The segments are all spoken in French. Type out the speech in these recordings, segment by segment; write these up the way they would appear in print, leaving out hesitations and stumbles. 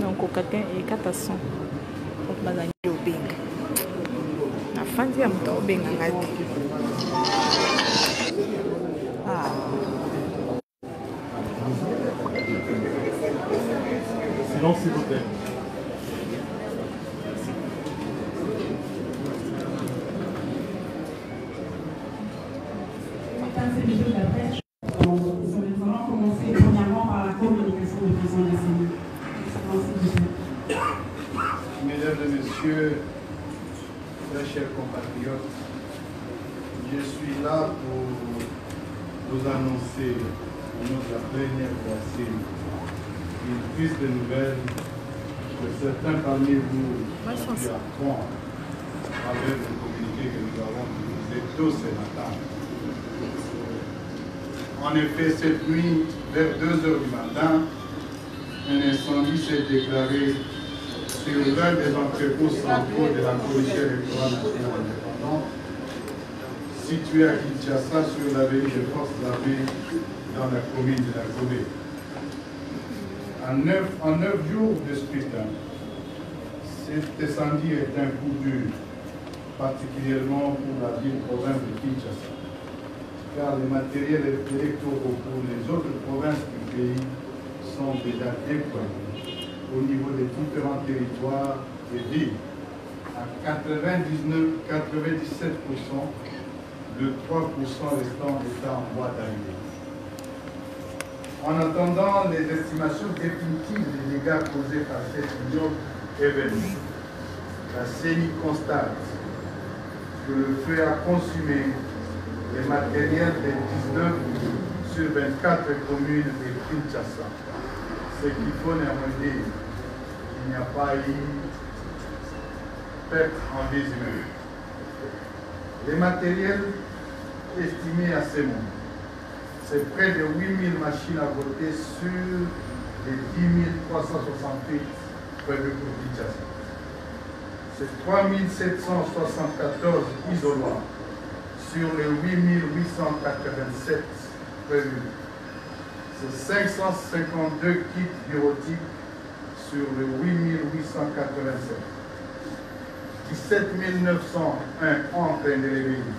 Donc, au catin et catasson. Donc, madame Yobing. La fin de la moto, ah. Silence, s'il vous plaît. Mesdames et messieurs, très chers compatriotes, je suis là pour vous annoncer notre première voici une prise de nouvelles que certains parmi vous ont pu apprendre avec le communiqué que nous avons publié tôt ce matin. En effet, cette nuit, vers 2 h du matin, un incendie s'est déclaré sur l'un des entrepôts centraux de la Commission électorale nationale indépendante, située à Kinshasa sur l'avenue de Fox Lavée, dans la commune de la Gomé. En neuf jours de scrutin, cet incendie est un coup dur, particulièrement pour la ville-province de Kinshasa, car les matériels électoraux pour les autres provinces du pays sont déjà déployés au niveau des différents territoires et villes. À 97%, le 3% restant étant en voie d'arrivée. En attendant les estimations définitives des dégâts causés par cet ignoble événement, la CENI constate que le feu a consumé les matériels des 19 sur 24 communes de Kinshasa. Ce qu'il faut néanmoins dire, il n'y a pas eu perte en des humains. Les matériels estimés à ce moment, c'est près de 8000 machines à voter sur les 10 368 prévues pour Kinshasa. C'est 3774 isoloirs sur les 8887 prévus. C'est 552 kits bureautiques sur les 8887. 17 901 entres et délivres,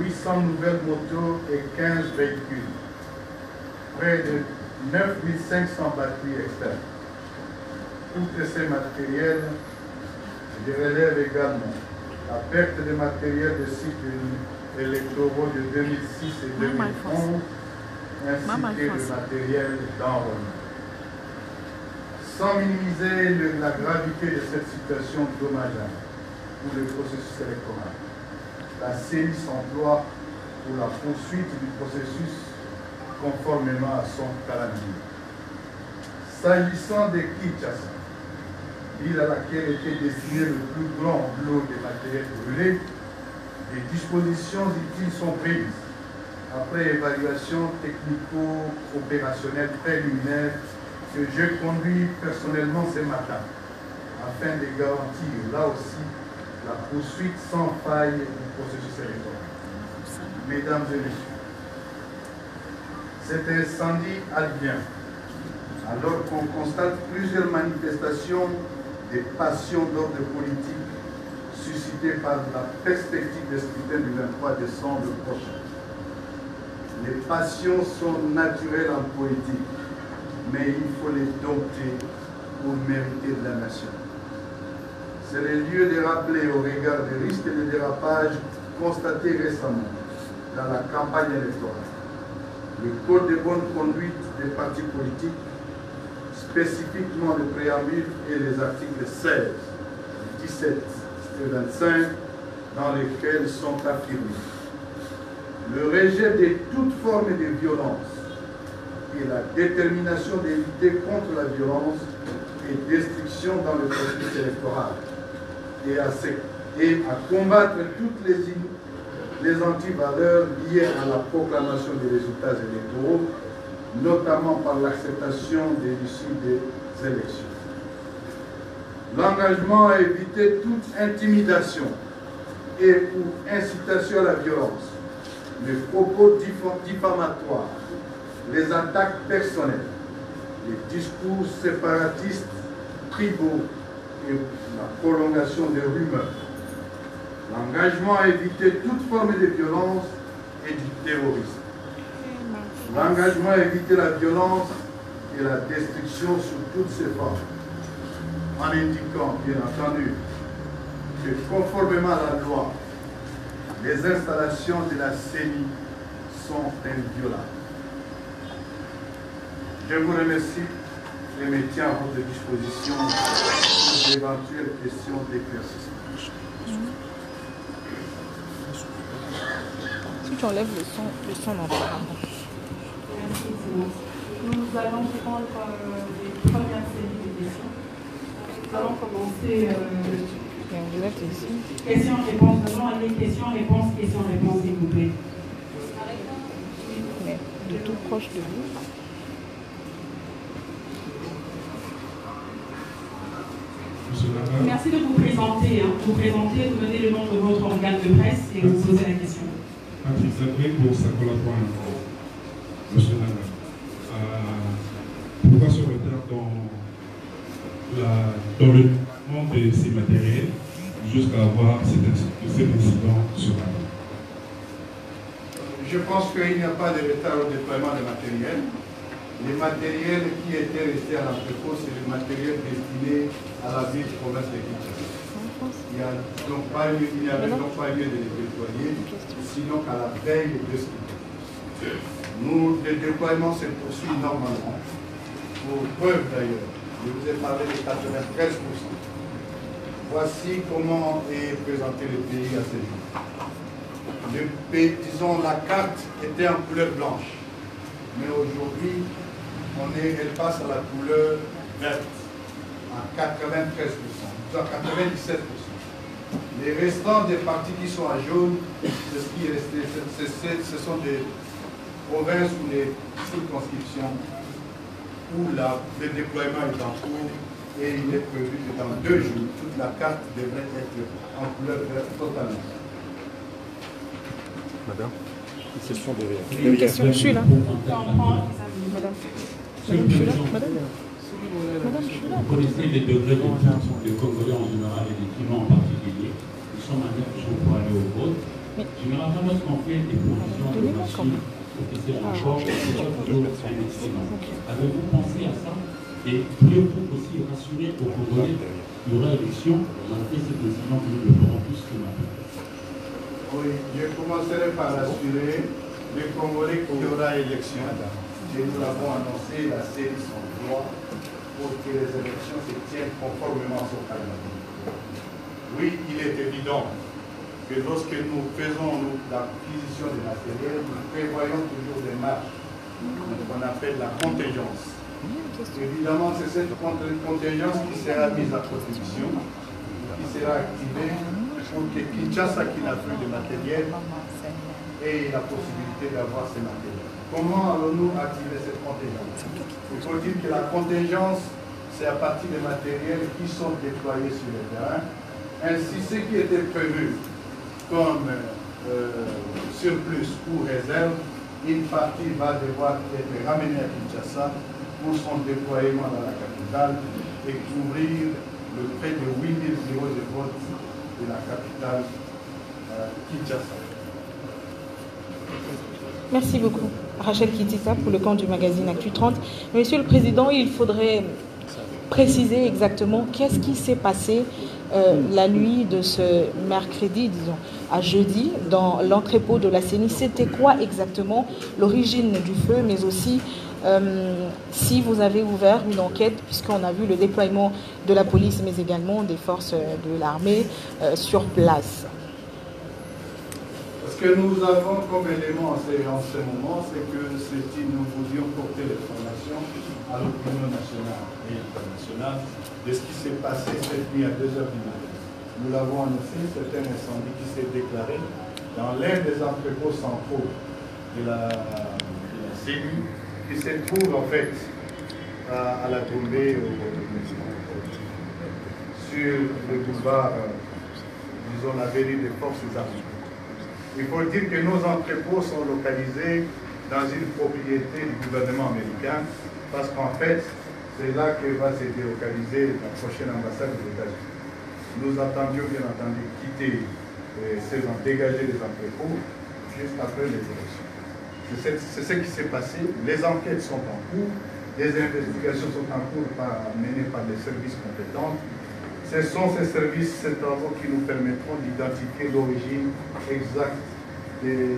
800 nouvelles motos et 15 véhicules. Près de 9500 batteries externes. Tous ces matériels, je relève également la perte de matériel de cycles électoraux de 2006 et 2011, ainsi que le matériel d'enrôlement. Sans minimiser la gravité de cette situation dommageable pour le processus électoral, la CENI s'emploie pour la poursuite du processus conformément à son calendrier. S'agissant des Kinshasa, ville à laquelle était destiné le plus grand lot de matériel brûlé, des dispositions utiles sont prises après évaluation technico-opérationnelle préliminaire que je conduis personnellement ce matin, afin de garantir là aussi la poursuite sans faille du processus électoral. Mesdames et messieurs, cet incendie advient alors qu'on constate plusieurs manifestations des passions d'ordre politique suscitées par la perspective de scrutin du 23 décembre prochain. Les passions sont naturelles en politique, mais il faut les dompter pour mériter de la nation. C'est le lieu de rappeler au regard des risques de dérapage constatés récemment dans la campagne électorale. Le code de bonne conduite des partis politiques, spécifiquement le préambule et les articles 16, 17 et 25, dans lesquels sont affirmés le rejet de toute forme de violence et la détermination d'éviter contre la violence et destruction dans le processus électoral et à combattre toutes les antivaleurs liées à la proclamation des résultats électoraux, notamment par l'acceptation des issues des élections. L'engagement à éviter toute intimidation et ou incitation à la violence, les propos diffamatoires, les attaques personnelles, les discours séparatistes, tribaux et la prolongation des rumeurs. L'engagement à éviter toute forme de violence et du terrorisme. L'engagement à éviter la violence et la destruction sous toutes ses formes, en indiquant, bien entendu, que conformément à la loi, les installations de la CENI sont inviolables. Je vous remercie et me tiens à votre disposition pour d'éventuelles questions d'éclaircissement. Si tu enlèves le son n'en parle. Merci beaucoup. Nous allons prendre les premières séries de questions. Nous allons commencer. Questions-réponses. Nous allons aller questions-réponses, questions-réponses, s'il vous plaît. De tout proche de vous. Merci de vous présenter. Vous donnez le nom de votre organe de presse et vous posez la question. Patrick Zagré pour Sakola.com. Monsieur Nana, pourquoi se retard dans le développement de ces matériels jusqu'à avoir cet incident sur la route? Je pense qu'il n'y a pas de retard au déploiement des matériels. Les matériels qui étaient restés à l'entrepôt, c'est le matériel destiné à la ville province de Kinshasa. Il n'y a donc pas lieu de les déployer, sinon qu'à la veille de ce week-end. Nous, le déploiement se poursuit normalement. Pour preuve d'ailleurs, je vous ai parlé de 93%. Voici comment est présenté le pays à ce jour. Le pays, disons, la carte était en couleur blanche, mais aujourd'hui, elle passe à la couleur verte, à 93%, à 97%. Les restants des parties qui sont à jaune, ce sont des provinces ou des circonscriptions où le déploiement est en cours et il est prévu que dans 2 jours, toute la carte devrait être en couleur verte totalement. Madame, une question derrière. Une question, je suis là. Madame, je suis là. Vous connaissez les degrés de tension des Congolais en général et des clients en particulier. Ils sont manières qui sont pour aller au vote. Généralement, lorsqu'on fait des propositions de machines pour que c'est encore, c'est toujours un excellent. Avez-vous pensé à ça? Et pouvez-vous aussi rassurer aux Congolais qu'il y aura élection? On a fait cette décision que nous le ferons tous ce matin. Oui, je commencerai par rassurer les Congolais qu'il y aura élection. Et nous l'avons annoncé, la série son droit pour que les élections se tiennent conformément à son calendrier. Oui, il est évident que lorsque nous faisons l'acquisition de matériel, nous prévoyons toujours des marges qu'on appelle la contingence. Évidemment, c'est cette contingence qui sera mise à protection, qui sera activée pour que Kinshasa, qui n'a plus de matériel, ait la possibilité d'avoir ces matériels. Comment allons-nous activer cette contingence? Il faut dire que la contingence, c'est à partir des matériels qui sont déployés sur le terrain. Ainsi, ce qui était prévu comme surplus ou réserve, une partie va devoir être ramenée à Kinshasa pour son déploiement dans la capitale et couvrir le près de 8000 bureaux de vote de la capitale Kinshasa. Merci beaucoup. Rachel Kitissa pour le compte du magazine Actu 30. Monsieur le Président, il faudrait préciser exactement qu'est-ce qui s'est passé la nuit de ce mercredi, disons, à jeudi, dans l'entrepôt de la CENI. C'était quoi exactement l'origine du feu, mais aussi si vous avez ouvert une enquête, puisqu'on a vu le déploiement de la police, mais également des forces de l'armée sur place. Ce que nous avons comme élément en ce moment, c'est que nous voulions porter les formations à l'opinion nationale et internationale de ce qui s'est passé cette nuit à 2h du matin. Nous l'avons annoncé, c'est un incendie qui s'est déclaré dans l'un des entrepôts centraux de la CENI, qui se trouve en fait à la Gomé, sur le boulevard, disons la vallée des forces armées. Il faut dire que nos entrepôts sont localisés dans une propriété du gouvernement américain parce qu'en fait, c'est là que va se délocaliser la prochaine ambassade des États-Unis. Nous attendions bien entendu quitter ces gens, dégager les entrepôts juste après les élections. C'est ce qui s'est passé. Les enquêtes sont en cours, les investigations sont en cours menées par les services compétents. Ce sont ces services, ces travaux qui nous permettront d'identifier l'origine exacte de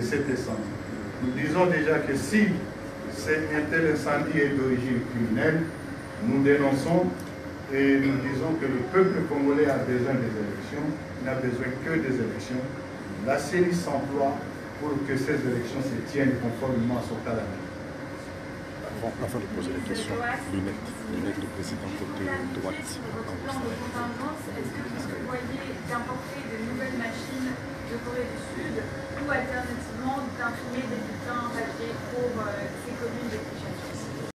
cet incendie. Nous disons déjà que si un tel incendie est d'origine criminelle, nous dénonçons et nous disons que le peuple congolais a besoin des élections, il n'a besoin que des élections. La CENI s'emploie pour que ces élections se tiennent conformément à son calendrier. Avant de poser la question, lunettes de président côté droite. Dans votre tendance, est-ce que vous prévoyez d'importer de nouvelles machines de Corée du Sud ou alternativement d'imprimer des bulletins en papier pour ces communes de Kinshasa?